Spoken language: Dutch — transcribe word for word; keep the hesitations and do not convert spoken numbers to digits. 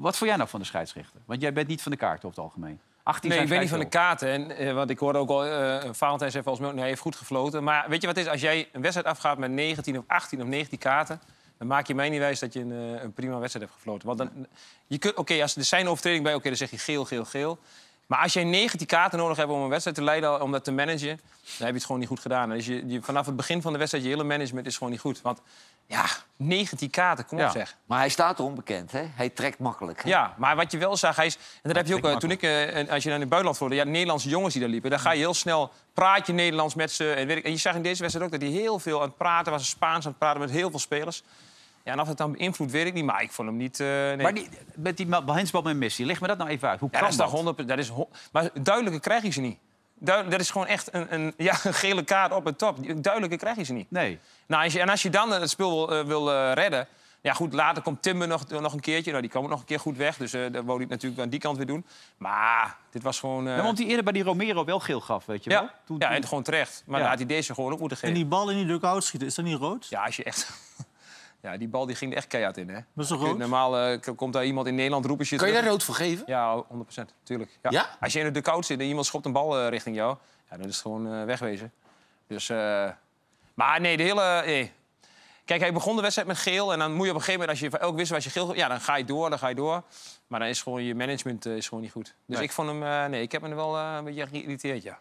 Wat vond jij nou van de scheidsrechter? Want jij bent niet van de kaarten over het algemeen. achttien nee, ik ben niet van de kaarten. En, uh, want ik hoorde ook al, uh, Valentijn zei volgens mij, nee, hij heeft goed gefloten. Maar weet je wat het is? Als jij een wedstrijd afgaat met negentien of achttien of negentien kaarten... dan maak je mij niet wijs dat je een, een prima wedstrijd hebt gefloten. Want dan, je kunt, oké, als er zijn overtreding bij, oké, dan zeg je geel, geel, geel. Maar als jij negentien kaarten nodig hebt om een wedstrijd te leiden, om dat te managen, dan heb je het gewoon niet goed gedaan. Dus je, je, vanaf het begin van de wedstrijd, je hele management is gewoon niet goed. Want ja, negentien kaarten, kom ja. op zeg. Maar hij staat er onbekend, hè? Hij trekt makkelijk. Hè? Ja, maar wat je wel zag, hij is... En dat hij heb je ook, makkelijk. Toen ik, uh, als je naar het buitenland vloog, ja, Nederlandse jongens die daar liepen, dan ga je heel snel, praat je Nederlands met ze. En, weet ik, en je zag in deze wedstrijd ook dat hij heel veel aan het praten was, Spaans aan het praten met heel veel spelers. Ja, en of dat dan beïnvloedt, weet ik niet, maar ik vond hem niet... Uh, nee. Maar die, met die handsbal met Messi, leg me dat nou even uit. Hoe ja, kan dat? Is dat? honderd, dat is, maar duidelijker krijg je ze niet. Duidelijk, dat is gewoon echt een, een, ja, een gele kaart op het top. Duidelijker krijg je ze niet. Nee. Nou, als je, en als je dan het spel wil, uh, wil uh, redden... Ja, goed, later komt Timber nog, nog een keertje. Nou, die kwam ook nog een keer goed weg. Dus uh, dat wou ik natuurlijk aan die kant weer doen. Maar dit was gewoon... Uh... Ja, want die eerder bij die Romero wel geel gaf, weet je wel? Ja, toen, ja en gewoon terecht. Maar ja. dan had hij deze gewoon ook moeten geven. En die bal in die dugout schieten, is dat niet rood? Ja, als je echt... Ja, die bal die ging er echt keihard in, hè? Dat is toch rood? Normaal uh, komt daar iemand in Nederland roepen... Kan je daar rood voor geven? Ja, honderd procent, tuurlijk. Ja. Ja? Als je in de dugout zit en iemand schopt een bal uh, richting jou... Ja, dan is het gewoon uh, wegwezen. Dus, uh... Maar nee, de hele... Nee. Kijk, hij begon de wedstrijd met geel... en dan moet je op een gegeven moment, als je elk wissel als je geel... Ja, dan ga je door, dan ga je door. Maar dan is gewoon je management uh, is gewoon niet goed. Dus nee. ik vond hem... Uh, nee, ik heb hem wel uh, een beetje geïrriteerd, ja.